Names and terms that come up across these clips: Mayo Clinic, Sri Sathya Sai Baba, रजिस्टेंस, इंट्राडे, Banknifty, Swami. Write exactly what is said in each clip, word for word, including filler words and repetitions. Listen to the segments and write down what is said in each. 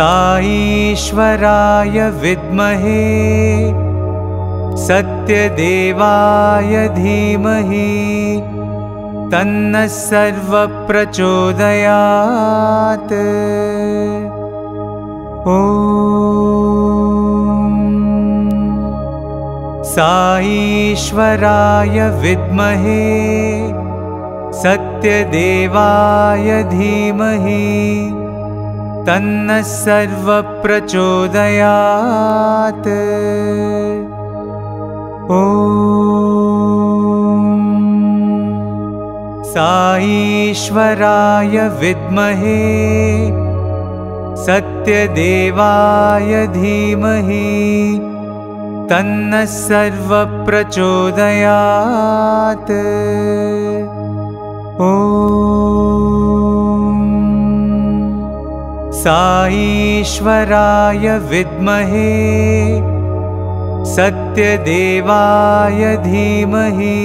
साईश्वराय विद्महे सत्यदेवाय धीमहि तन्नः सर्वः प्रचोदयात्। ॐ साईश्वराय विद्महे सत्यदेवाय धीमहि तन्नः सर्वः प्रचोदयात्। ॐ साईश्वराय विद्महे सत्यदेवाय धीमहि तन्नः सर्वः प्रचोदयात्। ॐ साईश्वराय विद्महे सत्यदेवाय धीमहि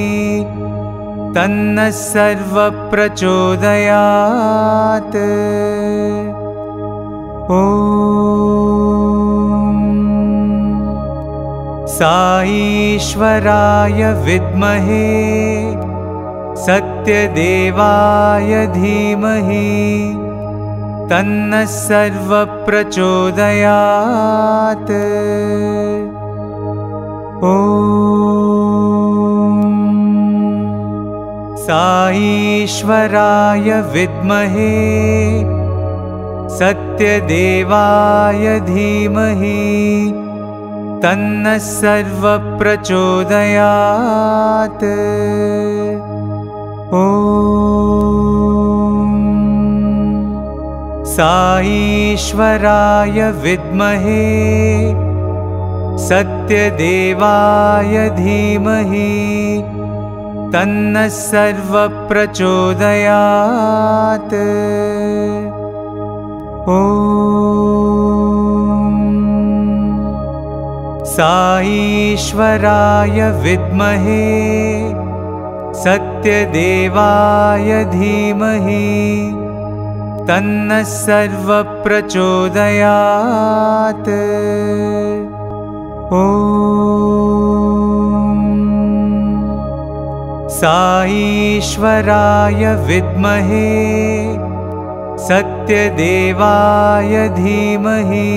तन्नः सर्वः प्रचोदयात्। ॐ साईश्वराय विद्महे सत्यदेवाय धीमहि तन्नः सर्वः प्रचोदयात्। ॐ साईश्वराय विद्महे सत्यदेवाय धीमहि तन्नः सर्वः प्रचोदयात्। ॐ साईश्वराय विद्महे सत्यदेवाय धीमहि तन्नः सर्वः प्रचोदयात्। ॐ साईश्वराय विद्महे सत्यदेवाय धीमहि तन्नः सर्वः प्रचोदयात्। ॐ साईश्वराय विद्महे सत्यदेवाय धीमहि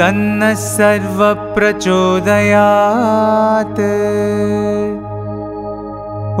तन्नः सर्वः प्रचोदयात्। ॐ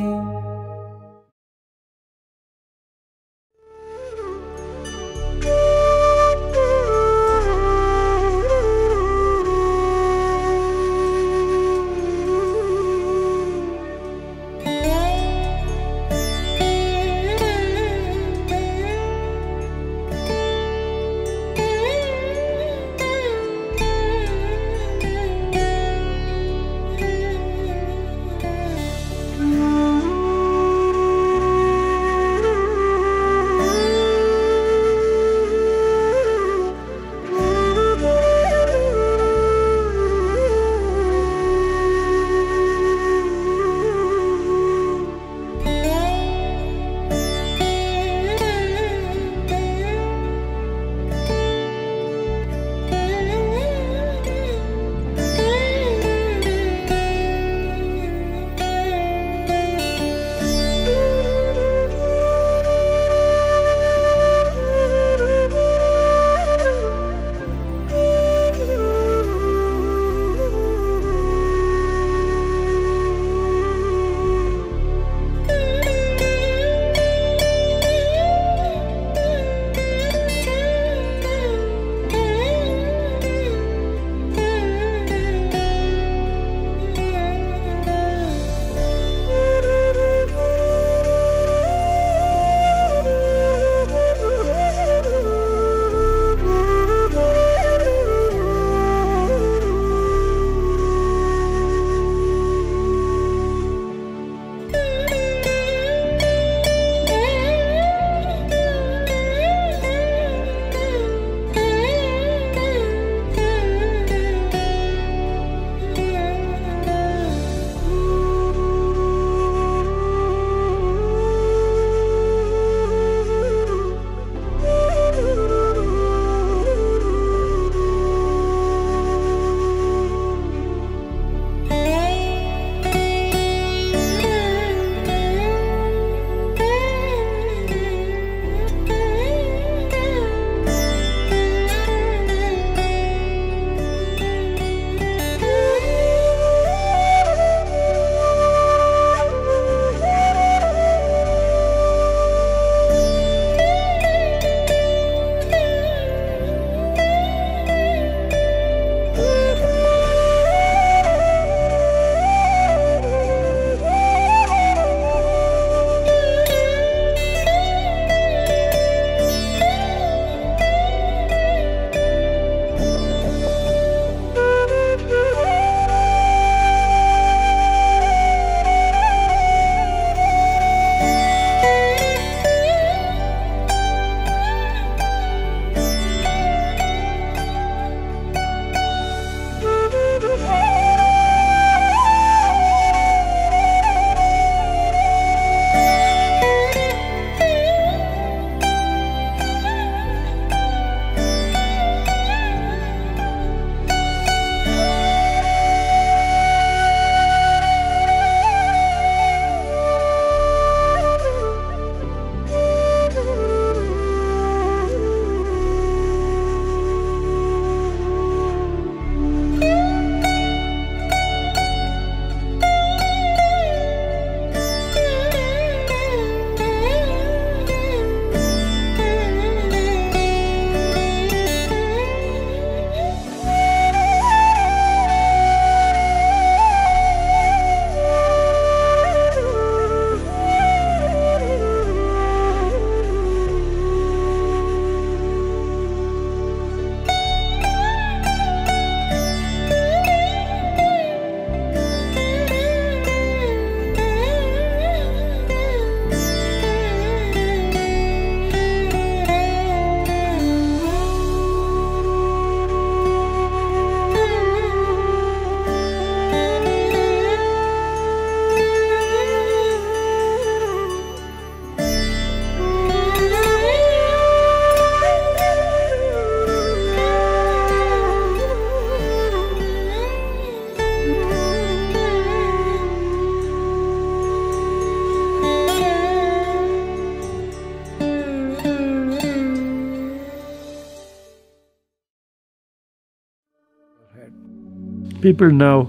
people now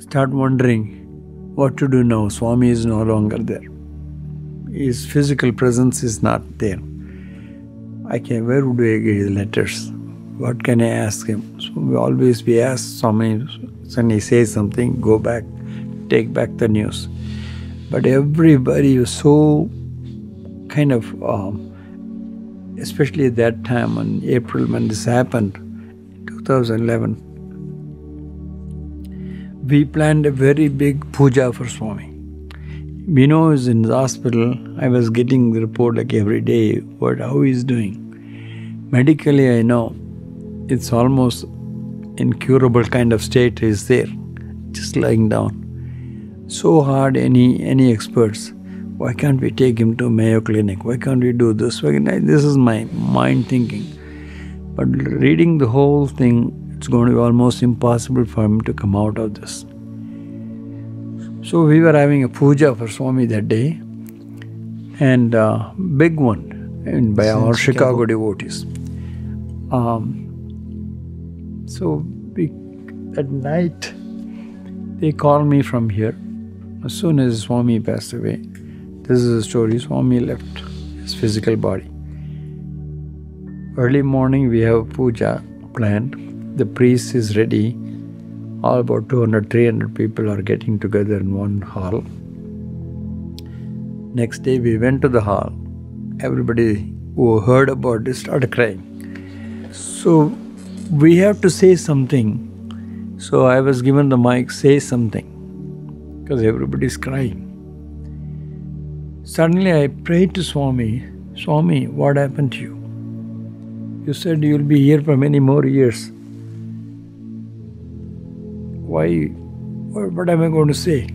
start wondering what to do now. Swami is no longer there. His physical presence is not there. I can, where would I get his letters? What can I ask him? So we always be asked Swami, when he says something, go back, take back the news. But everybody was so kind of, um, especially at that time in April when this happened, twenty eleven, we planned a very big puja for Swami. We know he was in the hospital. I was getting the report like every day, what, how he's doing. Medically, I know it's almost incurable kind of state he's there, just lying down. So hard, any, any experts. Why can't we take him to Mayo Clinic? Why can't we do this? This is my mind thinking. But reading the whole thing, it's going to be almost impossible for him to come out of this. So we were having a puja for Swami that day, and a uh, big one and by our Chicago, Chicago devotees. Um, so we, at night, they called me from here. As soon as Swami passed away, this is the story. Swami left his physical body. Early morning we have puja planned. The priest is ready. All about two hundred, three hundred people are getting together in one hall. Next day we went to the hall. Everybody who heard about it started crying. So we have to say something. So I was given the mic, say something, because everybody is crying. Suddenly I prayed to Swami, Swami, what happened to you? You said you'll be here for many more years. Why, what am I going to say?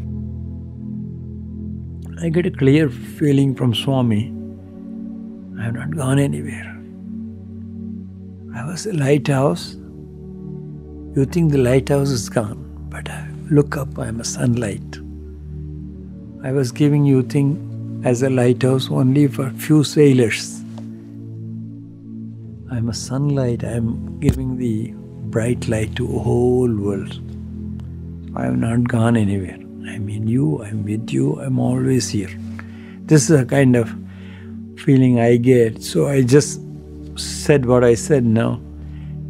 I get a clear feeling from Swami, I have not gone anywhere. I was a lighthouse. You think the lighthouse is gone, but I look up, I am a sunlight. I was giving you thing as a lighthouse only for few sailors. I am a sunlight, I am giving the bright light to the whole world. I have not gone anywhere. I am in you, I am with you, I am always here. This is a kind of feeling I get. So I just said what I said now.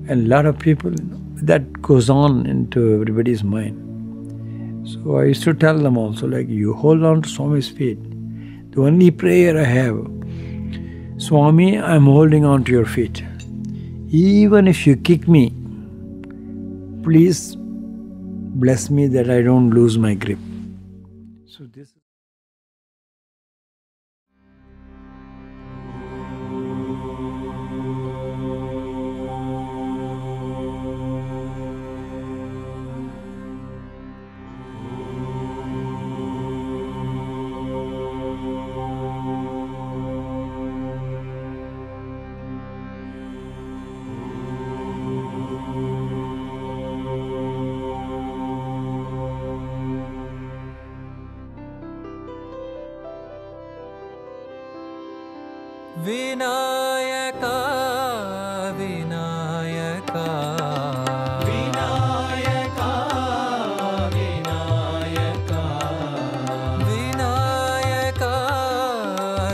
And a lot of people, that goes on into everybody's mind. So I used to tell them also, like, you hold on to Swami's feet. The only prayer I have, Swami, I am holding on to your feet. Even if you kick me, please bless me that I don't lose my grip. So this is Vinayaka, Vinayaka, Vinayaka, Vinayaka, Vinayaka, Vinayaka,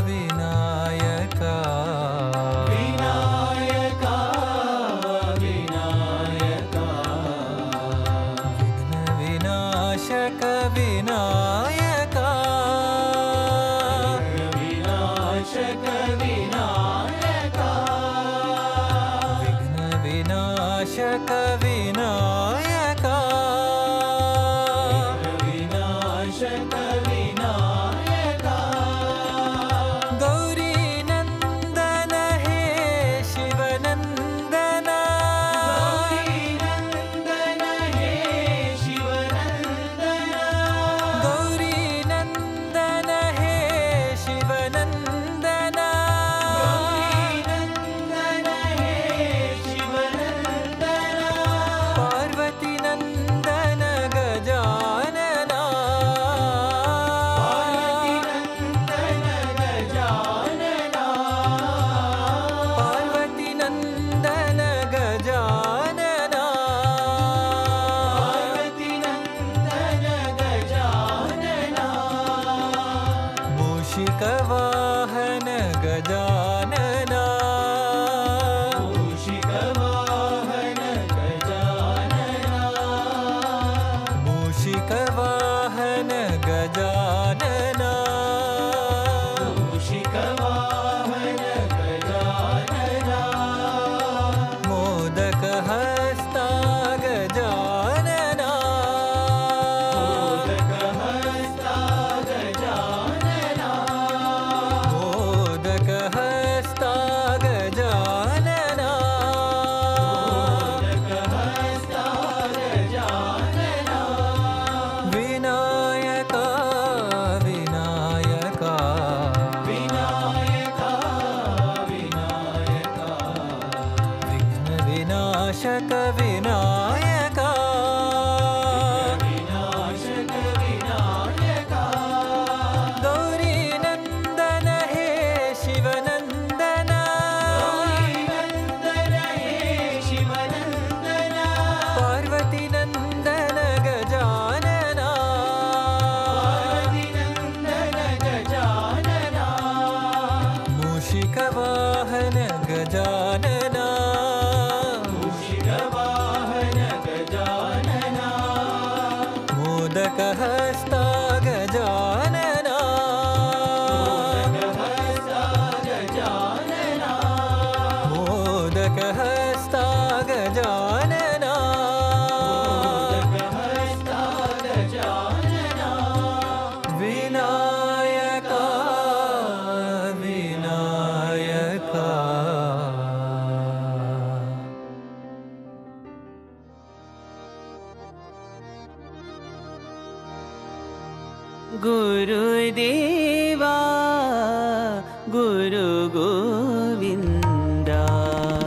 Vinayaka, Vinayaka, Vigna Vinashaka, Vinayaka, Vigna Vinashaka, Vinayaka. विनाशक विनायका विनाशक विनायका गौरी नंदन हे शिवनंदन गौरी नंदन हे शिवनंदन पार्वती नंदन गजानन पार्वती नंदन गजानन मूषिक वाहन गजानन हस्ता गजानना हस्ता गजानना मोदक हस्ता गजानना हस्ता गजानना विनायका विनायका। गुरुदेवा गुरु गोविंदा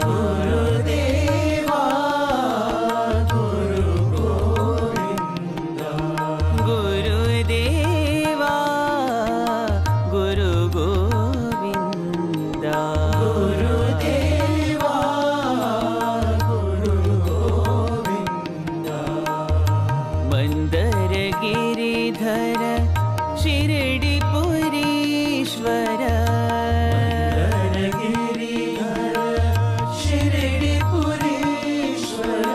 गुरुदेवा गुरु गोविंदा गुरुदेवा गुरु गोविंदा गुरुदेवा गुरु गोविंदा मंदर गिरिधर शिरडीपुरीश्वर गिरिधर शिरडीपुरीश्वर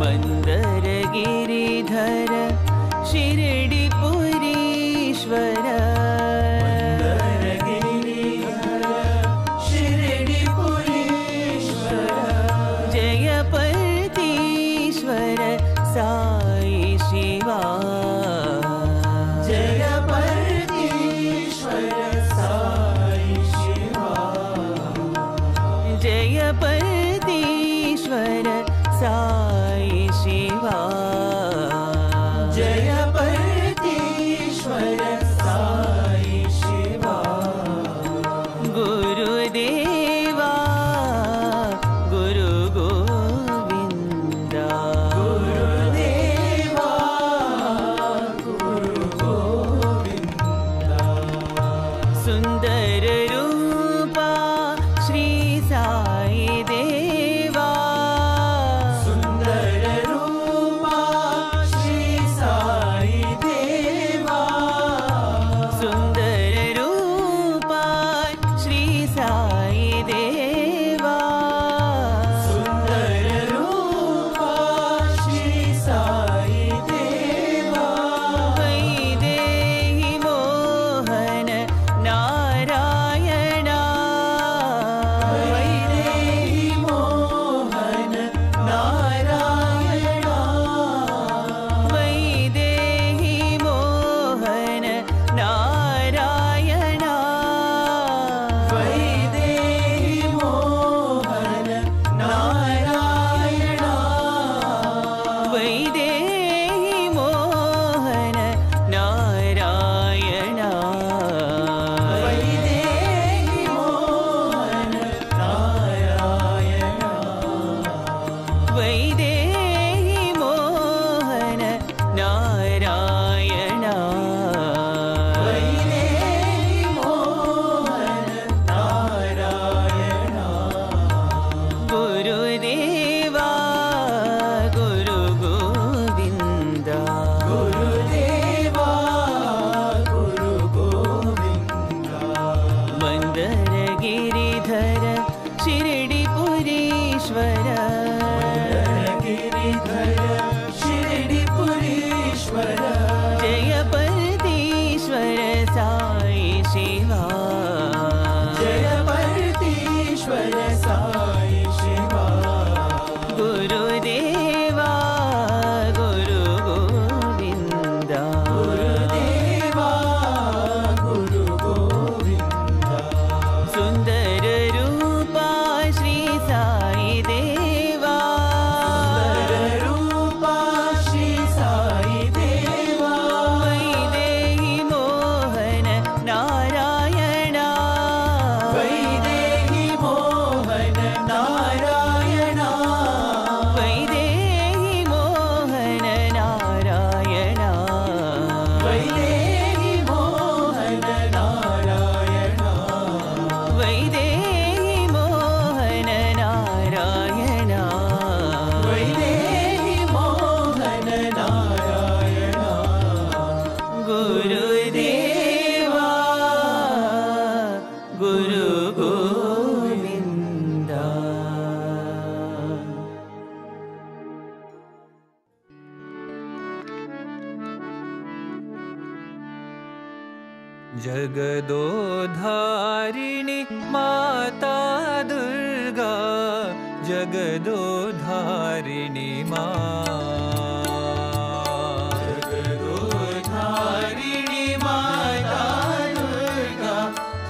मंदर गिरिधर शिरडीपुरीश्वर मंदर गिरिधर शिरडीपुरीश्वर जय परतीश्वर साई शिवा परतीश्वर साई शिवा जय परतीश्वर साई शिवा गुरुदेवा गुरु गोविंदा गुरुदेवा गुरु गोविंदा सुंदर रूपा श्री साई देवा सुंदर रूपा जगदोधारिणी माता दुर्गा, जगदोधारिणी माँ जगदोधारिणी माँ,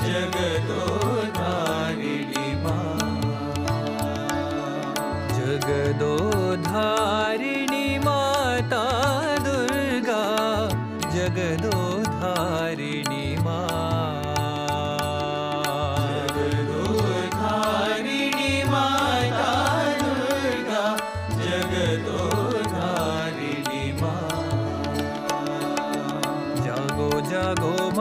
जगदोधारिणी माँ, जगो जगदोधारिणी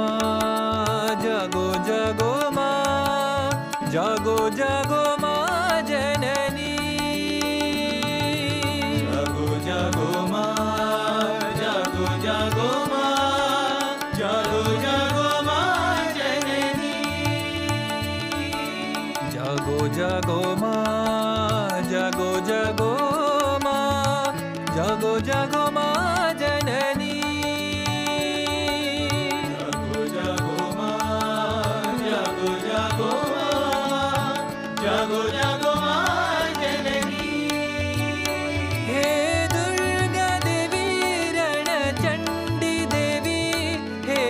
माँ,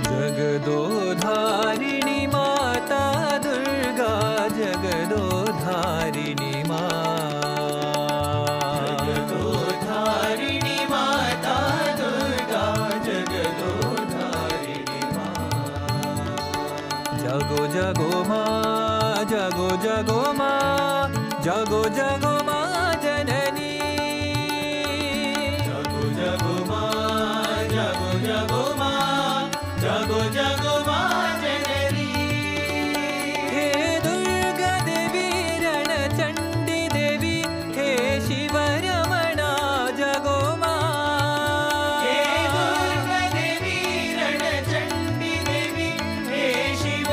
जगदोधारिणी माँ, जगदोधारिणी माता दुर्गा, जगदोधारिणी माँ, जागो माँ, जागो जागो माँ, जागो जागो माँ जननी, जागो जागो माँ, जागो जागो माँ, जागो जागो माँ जननी। हे दुर्गा देवी रणचंडी देवी, हे शिव रमणा जागो माँ, हे दुर्गा देवी रणचंडी देवी, हे शिव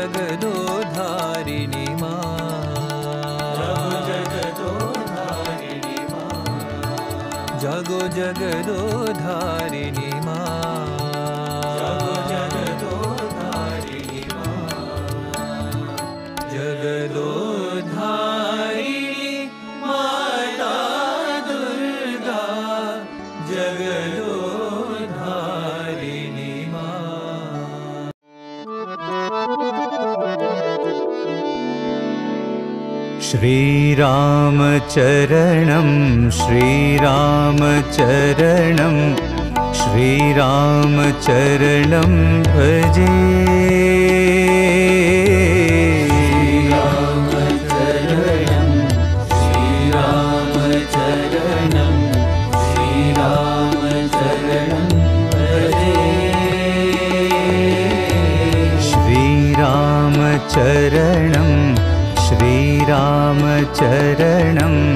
जगदोधारिणी माँ, जगदोधारिणी माँ, जगो जगदोधारिणी माँ, जगदोधारिणी माँ, जगदोधारिणी माता दुर्गा, जगदोधारिणी माँ। श्रीरामचरणं श्रीरामचरणं श्रीरामचरणं भजे, श्रीरामचरणं श्रीरामचरणं श्रीरामचरणं भजे, श्रीरामचरणं श्रीरामचरणं श्रीरामचरणं भजे, श्रीरामचरणं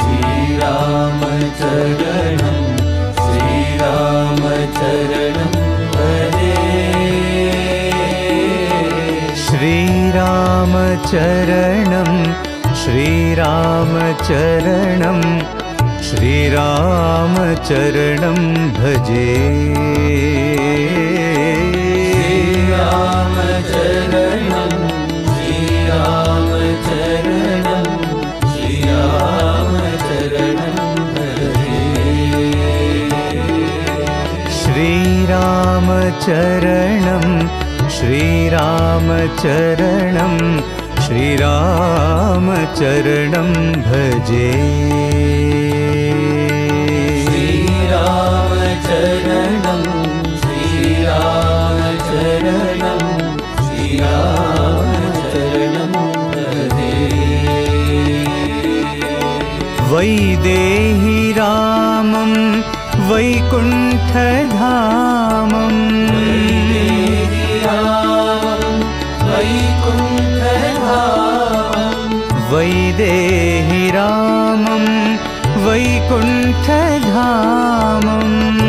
श्रीरामचरणं। श्रीरामचरणं श्रीरामचरणं श्रीरामचरणं भजे श्रीरामचरणं श्रीरामचरणं श्रीरामचरणं भजे श्रीरामचरणं श्रीरामचरणं श्रीरामचरणं भजे श्रीरामचरणं श्रीरामचरणं श्रीरामचरणं भजे वैदेही रामं वैकुण्ठधामं वैदेहि रामं वैकुण्ठधामं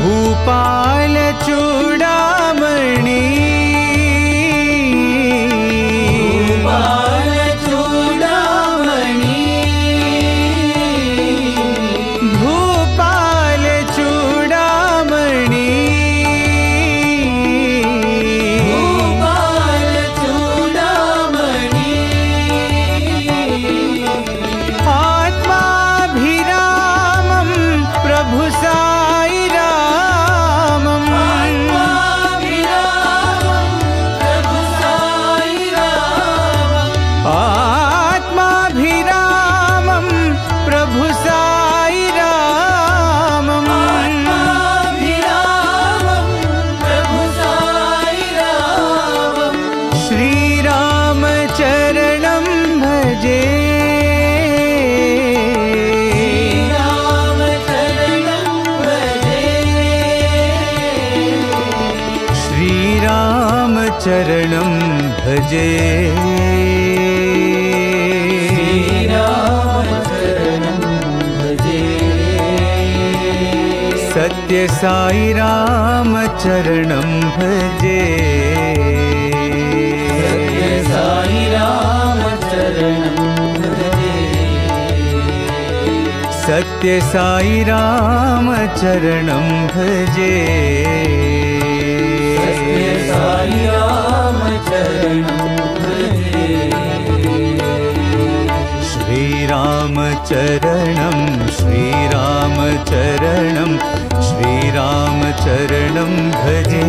भूपालचूडामणि चरणं भजे श्रीरामचरणं भजे सत्य साई रामचरणं भजे सत्य साई रामचरणं भजे सत्य साई रामचरणं भजे साई रामचरणं भजे श्रीरामचरणं श्रीरामचरणं श्रीरामचरणं भजे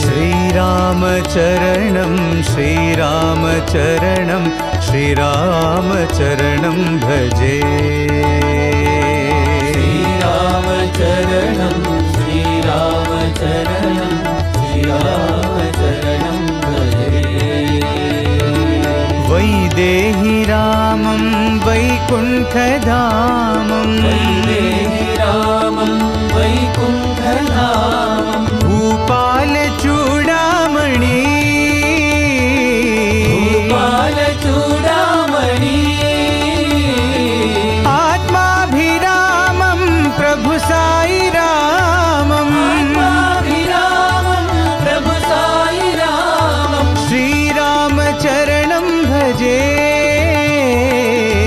श्रीरामचरणं श्रीरामचरणं श्रीरामचरणं भजे श्रीरामचरणं श्रीरामचरणं श्रीरामचरणं भजे श्रीरामचरणं श्रीरामचरणं श्रीरामचरणं भजे वैदेहि रामं वैकुण्ठधामं वैदेहि रामं वैकुण्ठधामं भूपालचूडामणि भूपालचूडामणि आत्माभिरामं प्रभु साई रामं आत्माभिरामं प्रभु साई रामं श्रीरामचरणं भजे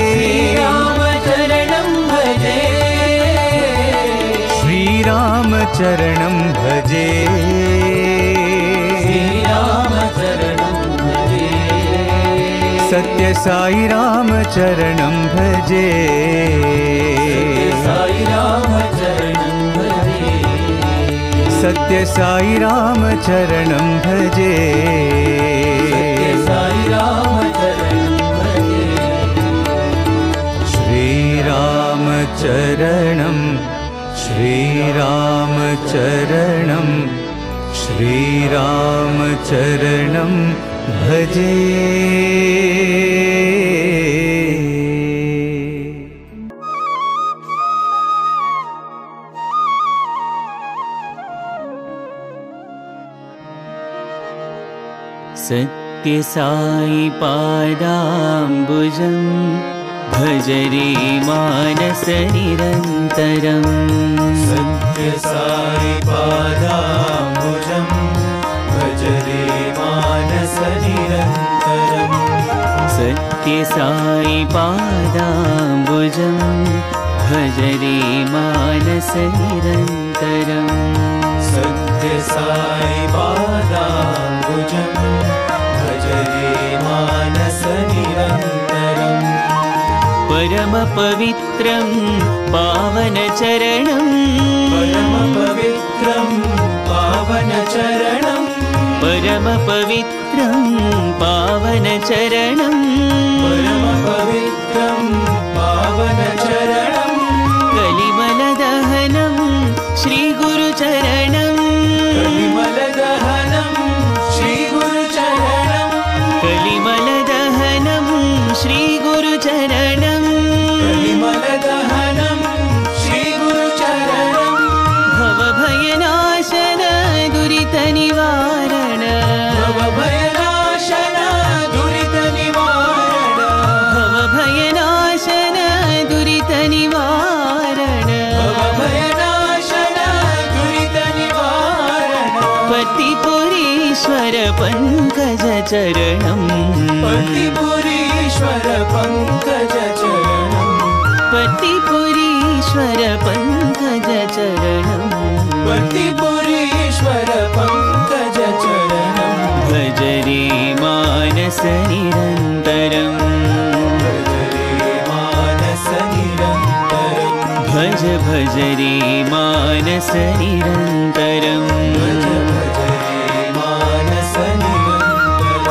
श्रीरामचरणं भजे श्रीरामचरणं भजे सत्य साई रामचरणं भजे साई रामचरणं भजे सत्य साई रामचरणं भजे साई रामचरणं भजे श्रीरामचरणं श्रीरामचरणं श्रीरामचरणं भजे। सत्य साई पादाम्बुजं भजरे मानस निरन्तरं। सत्य साई पादाम्बुजं भजरे मानस निरन्तरं। सत्य साई पादाम्बुजं भजरे मानस निरन्तरं। सत्य साई पादाम्बुजं भजरे मानस निरन्तरं। परम पवित्रं पावन चरणं। परम पवित्रं पावन चरणं। परम पवित्रं पावन चरणं। परम पवित्रं पावन चरणं। कलिमल दहनं श्री गुरु चरणं। कलिमल दहनं श्री गुरु चरणं। कलिमल दहनं श्री गुरु चरणं। कलिमल दहनं श्री गुरु चरणं। भव भय नाशन दुरित निवारण। भव भय नाशन दुरित निवारण। भव भय नाशन दुरित निवारण। भव भय नाशन दुरित निवारण। पति पुरीश्वर पंकज चरणं। पति पुरीश्वर पंकज चरणं। पति पुरीश्वर पंकज चरणं। पति पुरीश्वर पंकज चरणं। भजरे मानस निरन्तरं। भजरे मानस निरन्तरं। भज भजरे मानस निरन्तरं। भज भजरे मानस निरन्तरं।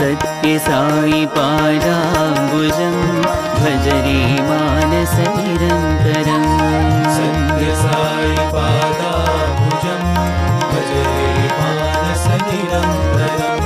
सत्य साई पादाम्बुजं भजरे मानस निरन्तरं। सत्य साई पादाम्बुजं भजरे मानस निरन्तरं।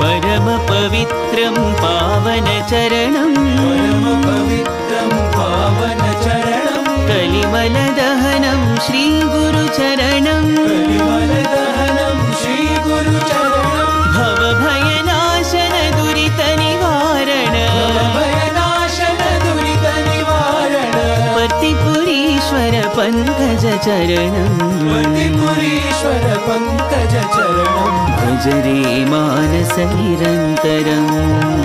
परम पवित्रं पावन चरणं। परम पवित्रं पावन चरणं। कलिमल दहनं श्री गुरु चरणं। कलिमल दहनं श्री गुरु चरणं। भव भय नाशन दुरित निवारण। भव भय नाशन दुरित निवारण। पति पुरीश्वर पंकज चरणं। पति पुरीश्वर पंकज चरणं। भजरे मानस निरन्तरं।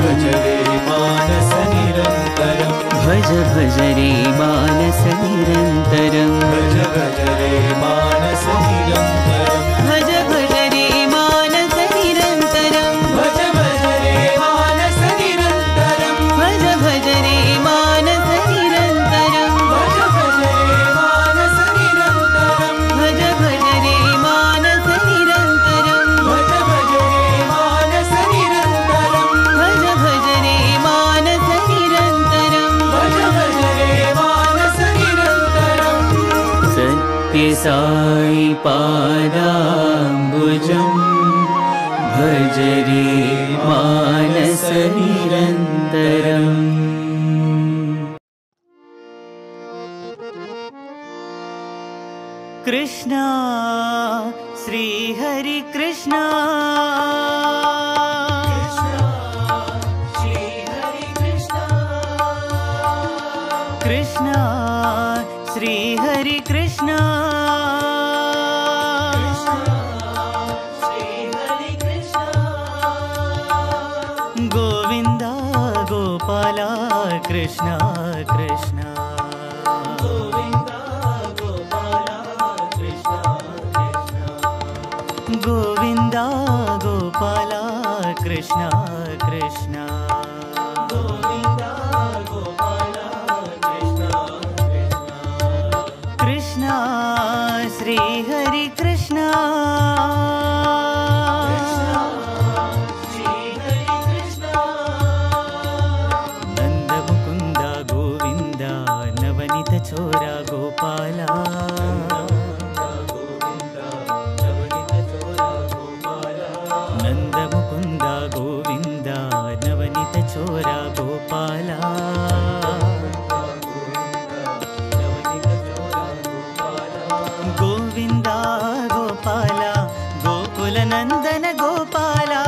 भजरे मानस निरन्तरं। भज भजरे मानस निरन्तरं। भज भजरे मानस निरन्तरं। भज भजरे मानस निरन्तरं। भज भजरे मानस निरन्तरं। भज भजरे मानस निरन्तरं। भज भजरे मानस निरन्तरं। भज भजरे मानस निरन्तरं। भज भजरे मानस निरन्तरं। भज भजरे मानस निरन्तरं। भज भजरे मानस निरन्तरं। सत्य साई पादाम्बुजं भजरे मानस निरन्तरम्। कृष्णा श्री हरि कृष्णा। कृष्णा श्री हरि कृष्णा। कृष्णा श्री हरि कृष्णा। गोविंदा गोपाला कृष्णा कृष्णा। गोविंदा गोपाला कृष्णा कृष्णा। गोविंदा गोपाला कृष्णा कृष्णा। कृष्णा श्री हरि कृष्णा। कृष्णा श्री हरि कृष्णा। नंद मुकुंदा गोविंदा नवनीत छोरा गोपाला। छोरा गोपाला गोविंदा गोपाला गोकुल नंदन गोपाला।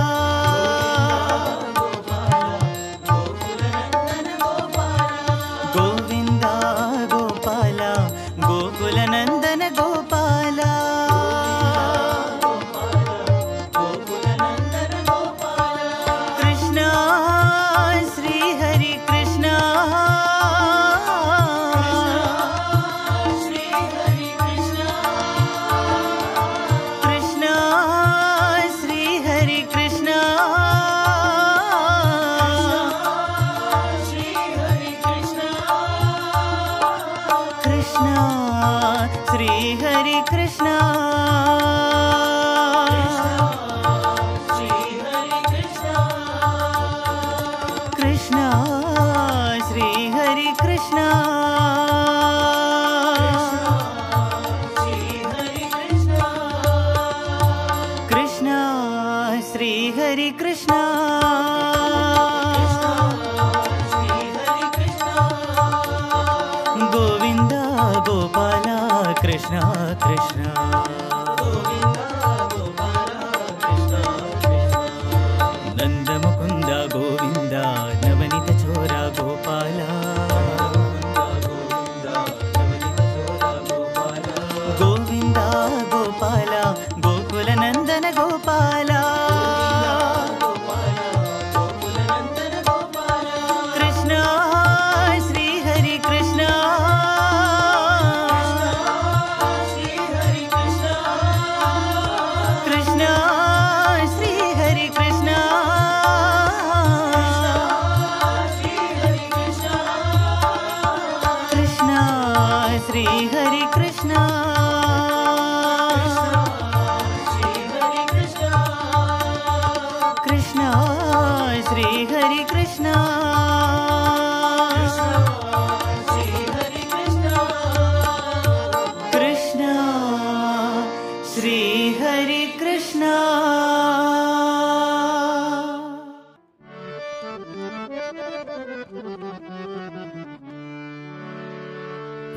हरे कृष्णा श्री हरे कृष्णा गोविंदा गोपाला कृष्णा कृष्णा गोविंदा गोपाला कृष्णा कृष्णा नंद मुकुंदा गोविंदा नवनीत छोरा गोपाला गोविंदा गोपाला गोकुल नंदन Gopala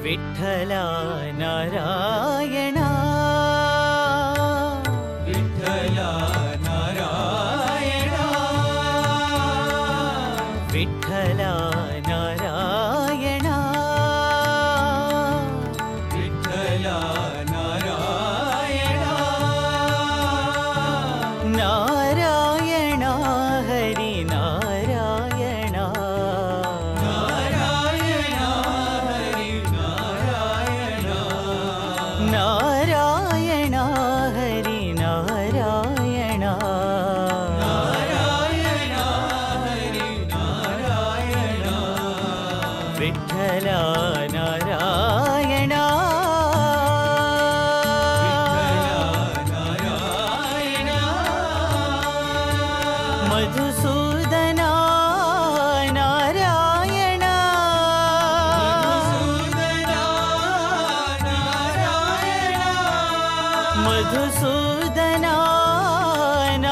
Vitthala Narayana Vitthala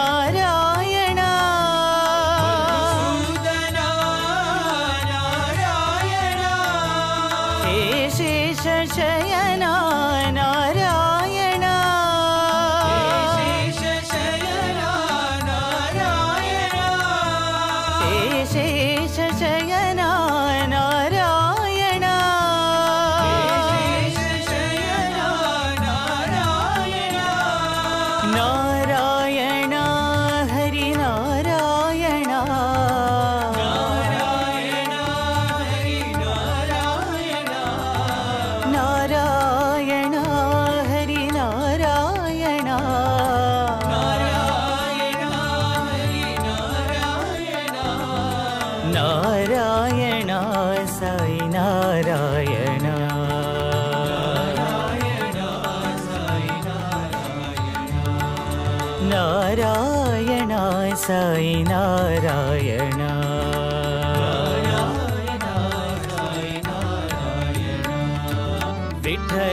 Narayana Vitthala Narayana Vitthala Narayana Narayana Hari Narayana Sai Narayana Narayana Sai Narayana Vithala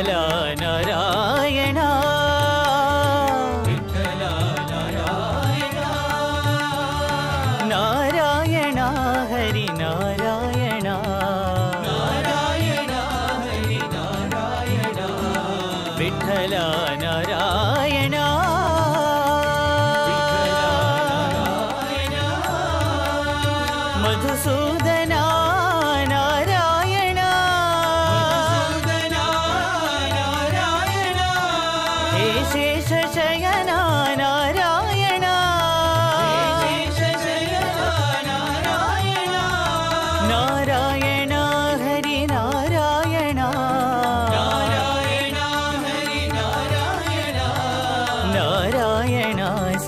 Narayana Vithala Narayana Narayana Hari Narayana Narayana Hari Narayana Vithala Narayana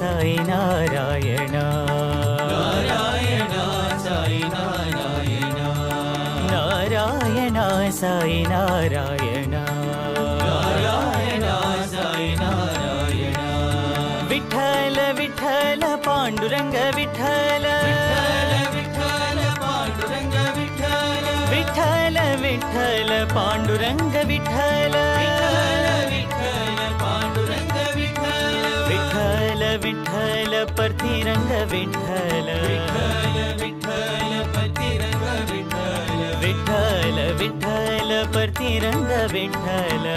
Sai Narayana Narayana Sai Narayana Vithala Vithala Panduranga Vithala Vithala Vithala Panduranga Vithala Vithala Vithala Panduranga Vithala Vithala Vithala Panduranga Vithala Vithala Vitthal प्रतिरंग Vitthal Vitthal Vitthal प्रतिरंग Vitthal Vitthal Vitthal प्रतिरंग Vitthal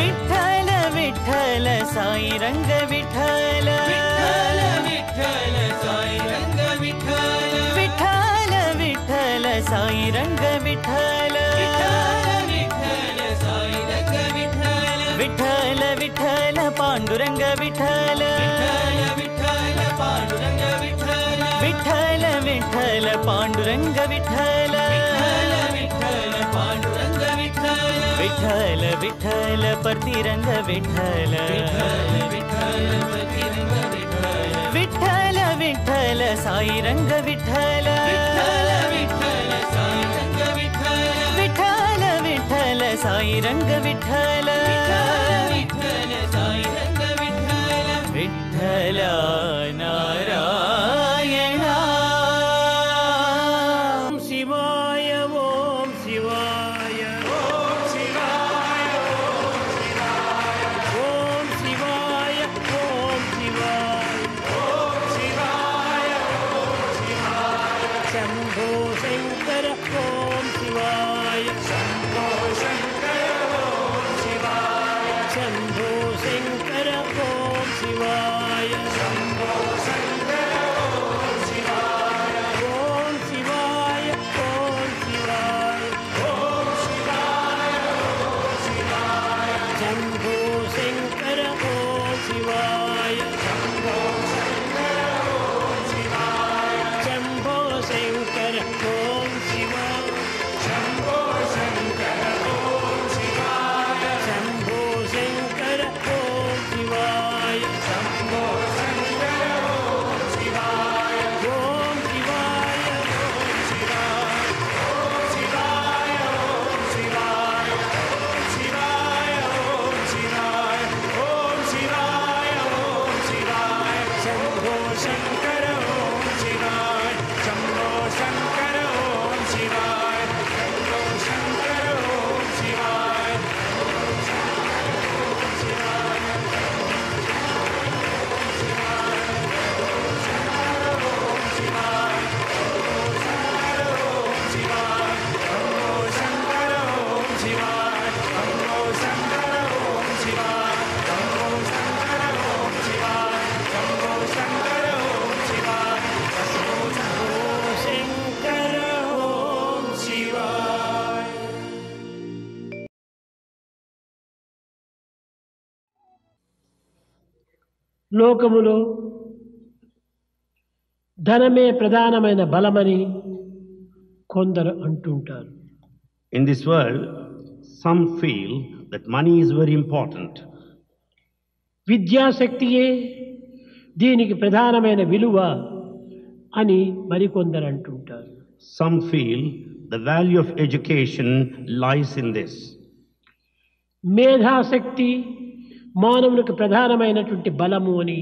Vitthal प्रतिरंग Vitthal Vitthal Vitthal Sai रंग विठ्ठल विठ्ठल विठ्ठल साई रंग विठ्ठल विठ्ठल विठ्ठल साई रंग विठ्ठल विठ्ठल विठ्ठल पांडुरंग विठ्ठल विठ्ठल विठ्ठल पांडुरंग विठ्ठल विठ्ठल विठ्ठल पांडुरंग विठ्ठल विठ्ठल विठ्ठल पांडुरंग विठ्ठल विठ्ठल विठ्ठल प्रतिरंग विठ्ठल विठ्ठल विठ्ठल प्रतिरंग विठ्ठल विठ्ठल विठ्ठल साई रंग विठ्ठल विठ्ठल विठ्ठल साई रंग विठ्ठल विठ्ठल विठ्ठल साई रंग विठ्ठल विठ्ठल नारायण ओम शिवाय ओम शिवाय ओम शिवाय ओम शिवाय ओम शिवाय ओम शिवाय ओम शिवाय ओम शिवाय शंभो शंकर ओम शिवाय शंभो शंकर ओम शिवाय शंभो शंकर ओम शिवाय లోకములో ధనమే ప్రధానమైన బలమని కొందరు అంటుంటారు. In this world, some feel that money is very important. విద్యాశక్తియే దీనికి ప్రధానమైన విలువ అని మరికొందరు అంటుంటారు. Some feel the value of education lies in this. మేధాశక్తి మానవునికి ప్రధానమైనటువంటి బలము అని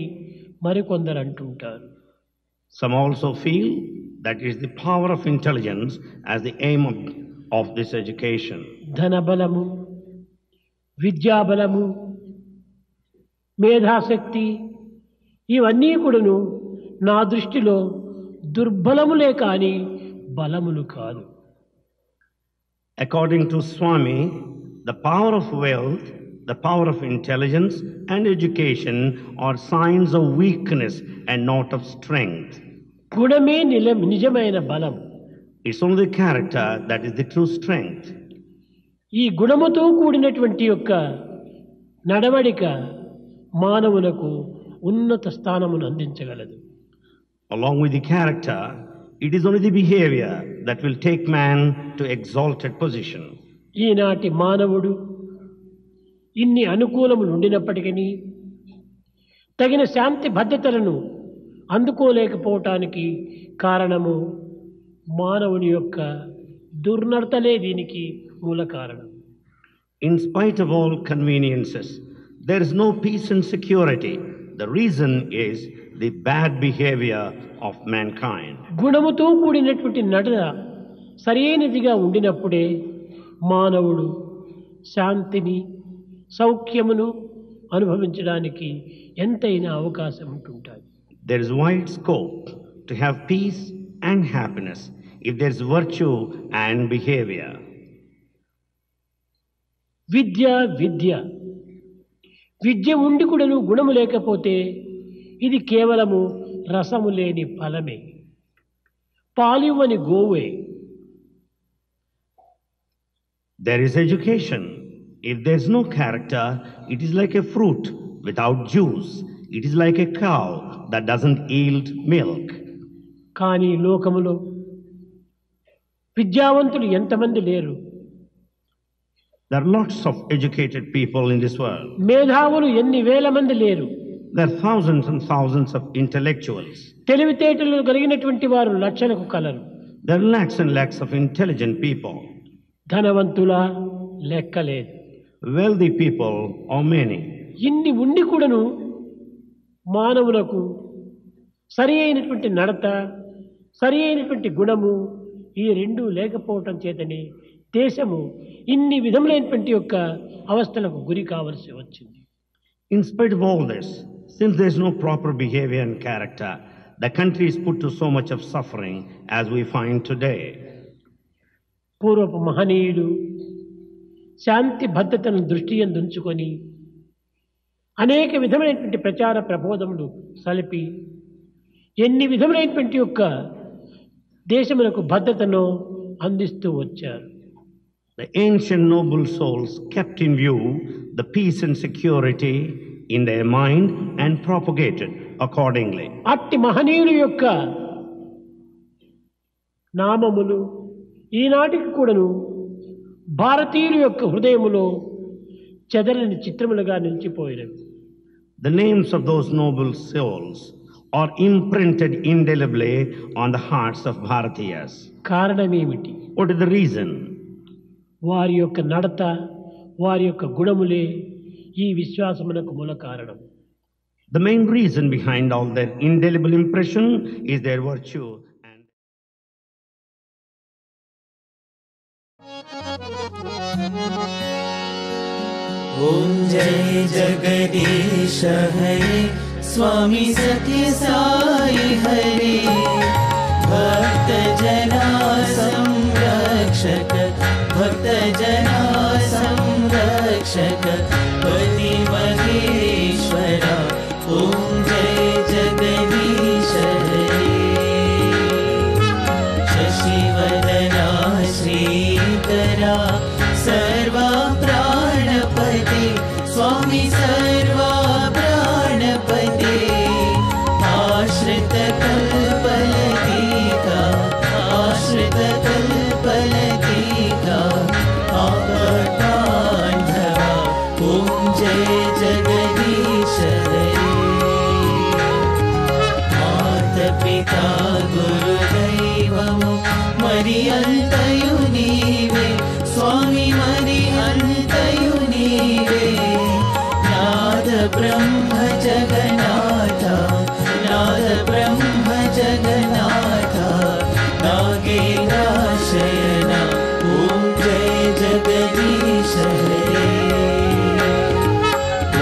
మరికొందరు అంటుంటారు. Some also feel that is the power of intelligence as the aim of, of this education. ధన బలము, విద్యా బలము, మేధాశక్తి ఇవన్నీ కూడాను నా దృష్టిలో దుర్బలములే కానీ బలములు కాదు. According to Swami, the power of wealth, the power of intelligence and education are signs of weakness and not of strength. Gudame nilam nijamaina balam. It's only the character that is the true strength. Ee gudamuto koodinatuvanti yokka nadavadika manavulaku unnata sthanamunu andinchagaladu. Along with the character, it is only the behavior that will take man to exalted position. Ee naati manavudu ఇన్ని అనుకూలములు ఉండినప్పటికీ తగిన శాంతి భద్రతలను అందుకోలేకపోవటానికి కారణము మానవుని యొక్క దుర్నడతలే దీనికి మూల కారణం. In spite of all conveniences, there is no peace and security. The reason is the bad behavior of mankind. గుణముతో కూడినటువంటి నడత సరైనదిగా ఉండినప్పుడే మానవుడు శాంతిని సౌఖ్యమును అనుభవించడానికి ఎంతైనా అవకాశం ఉంటుంది. There is wide scope to have peace and happiness if there is virtue and behavior. విద్య విద్య విద్య ఉండి కూడాను గుణము లేకపోతే ఇది కేవలము రసము లేని ఫలమే, పాలివ్వని గోవే. There is education. If there is no character, it is like a fruit without juice. It is like a cow that doesn't yield milk. కానీ లోకములో విద్యావంతులు ఎంతమంది లేరు. There are lots of educated people in this world. మేధావులు ఎన్ని వేల మంది లేరు. There are thousands and thousands of intellectuals. తెలివితేటలు కలిగినటువంటి వారు లక్షలకు కలరు. There are lakhs and lakhs of intelligent people. ధనవంతుల లెక్కలేదు. Wealthy people are many. ఇన్ని ఉండి కూడాను మానవులకు సరి అయినటువంటి నడత, సరి అయినటువంటి గుణము ఈ రెండు లేకపోవటం చేతనే దేశము ఇన్ని విధములైనటువంటి యొక్క అవస్థలకు గురి కావాల్సి వచ్చింది. In spite of all this, since there is no proper behavior and character, the country is put to so much of suffering as we find today. పూర్వపు మహనీయులు శాంతి భద్రతను దృష్టి యందుంచుకొని అనేక విధమైనటువంటి ప్రచార ప్రబోధములు సలిపి ఎన్ని విధములైనటువంటి యొక్క దేశములకు భద్రతను అందిస్తూ వచ్చారు. The ancient noble souls kept in view the peace and security in their mind and propagated accordingly. అట్టి మహనీయుల యొక్క నామములు ఈనాటికి కూడాను భారతీయుల యొక్క హృదయములో చెదరని చిత్రములుగా నిలిచిపోయినవి. The names of those noble souls are imprinted indelibly on the hearts of Bharatiyas. కారణమేమిటి? What is the reason? వారి యొక్క నడత, వారి యొక్క గుణములే ఈ విశ్వాసమునకు మూల కారణం. The main reason behind all their indelible impression is their virtue. ओम जय जगदीश हरे, स्वामी सत्य साई हरे, भक्त जना संरक्षक, भक्त जना संरक्षक, पति महेश्वरा. ओम जय जगदीश हरे, शशि वदना श्रीकरा, सर्वा स्वामी सर्वा प्राणपते, आश्रित कल्पलतिका, आश्रित कल्पलतिका, आपतांधरा. ओम जय जगदीश हरे, माता पिता गुरुदैवम मरियंतयुनीवे, स्वामी मरियंतयुनीवे, ब्रह्म जगन्नाथ, नाद ब्रह्म जगन्नाथ, नागेन्द्र शयना. ओम जय जगदीश हरे,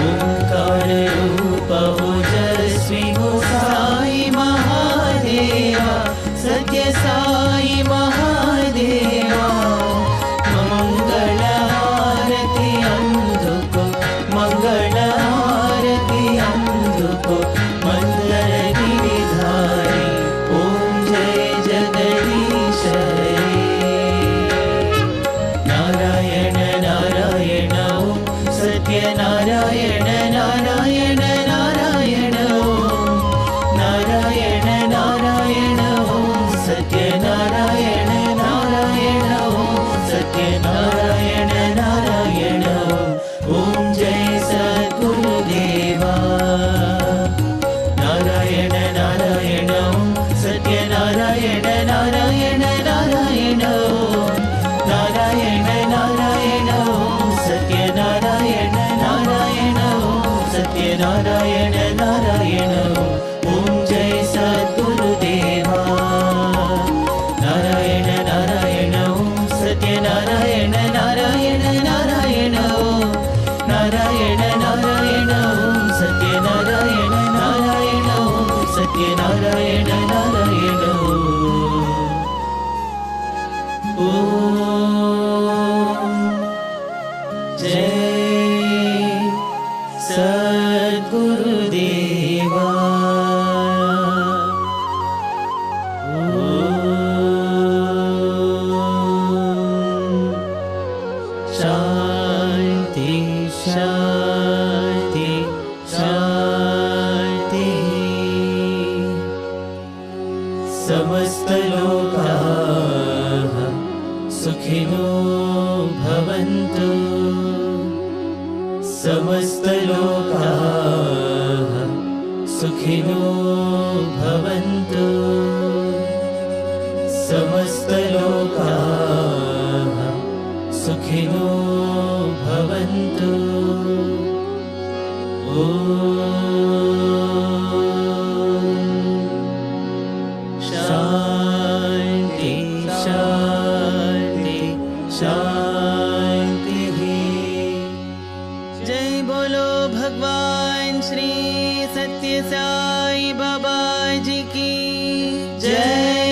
ओंकार रूप ओजस्वी हो साई महादेवा, सत्य साई महादेवा, मंगल आरती अंधुक, मंगल नारायण नारायण. ओम जय सद्गुरुदेवा, नारायण नारायण. ओम सत्य नारायण नारायण नारायण, नारायण नारायण. ये नारायण नारायण ओम जय सद्गुरुदेवा ओम शांति शांति शांति समस्त लोकाः सुखिनो भवन्तु समस्त लोकाः सुखिनो भवन्तु समस्त लोकाः सुखिनो भवन्तु शांति शांति शांति जय बोलो भगवान श्री सत्य साई बाबा जी की जय।